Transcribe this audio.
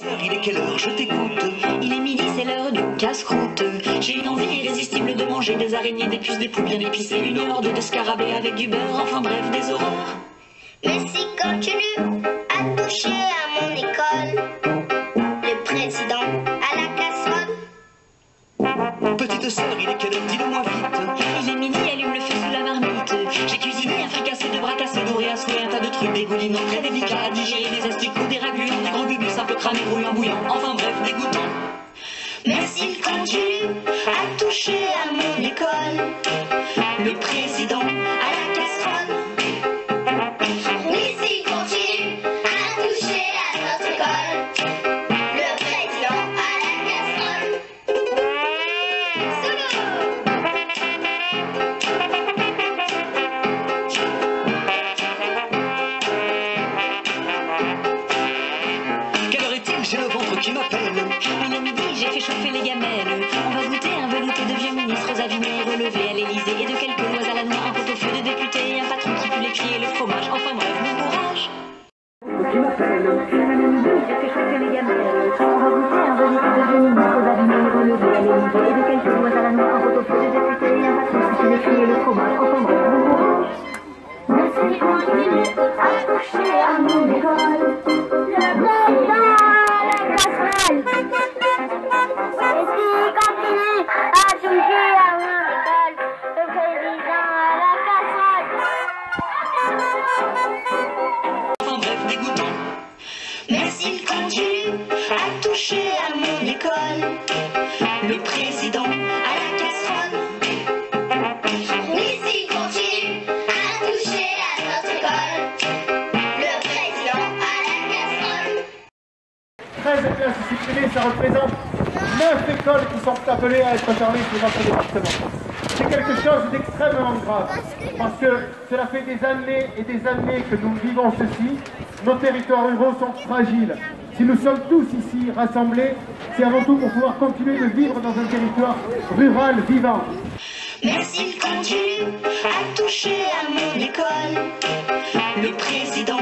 Sœur, il est quelle heure? Je t'écoute. Il est midi, c'est l'heure du casse-croûte. J'ai une envie irrésistible de manger des araignées, des puces, des poux bien épicées, une horde de scarabées avec du beurre, enfin bref, des horreurs. Mais si continue à toucher à mon école, le président à la casserole. Petite sœur, il est quelle heure? Dis-le-moi vite. Il est midi, allume le feu sous la marmite. J'ai cuisiné un fricassé de braque à se dorer, à secouer un tas de trucs dégoulinants, très délicats à digérer, des asticots, des ragulants, des gros bubus un peu cramés, brouillants, bouillants, enfin bref, dégoûtant. Mais s'il continue à toucher à mon école, le président à la casserole. Oui, s'il continue à toucher à notre école, le président à la casserole. Solo. Quelle heure est-il? J'ai le ventre qui m'appelle. Il est midi, j'ai fait chauffer les gamelles. On va goûter un velouté de vieux ministres avinés, relevés à l'Elysée, et de quelques lois à la noix, un pot-au-feu de députés, un patron qui pue les pieds et le fromage. Enfin bref, mon courage. Tu m'appelles. Il est midi, j'ai fait chauffer les gamelles. On va goûter un velouté de vieux ministres avinés, relevés à l'Elysée, et de quelques lois à la noix, un pot-au-feu de députés, un patron qui pue les pieds et le fromage. Enfin bref, mon courage. Merci de continuer à toucher à mon école. Le président à la casserole. Enfin bref, dégoûtant. Mais s'il continue à toucher à mon école, le président à la casserole. Oui, s'il continue à toucher à notre école, le président à la casserole. 13 classes supprimées, ça représente 9 écoles qui sont appelées à être fermées pour notre département. C'est quelque chose d'extrêmement grave, parce que cela fait des années et des années que nous vivons ceci. Nos territoires ruraux sont fragiles. Si nous sommes tous ici rassemblés, c'est avant tout pour pouvoir continuer de vivre dans un territoire rural vivant. Mais s'il continue à toucher à mon école, le président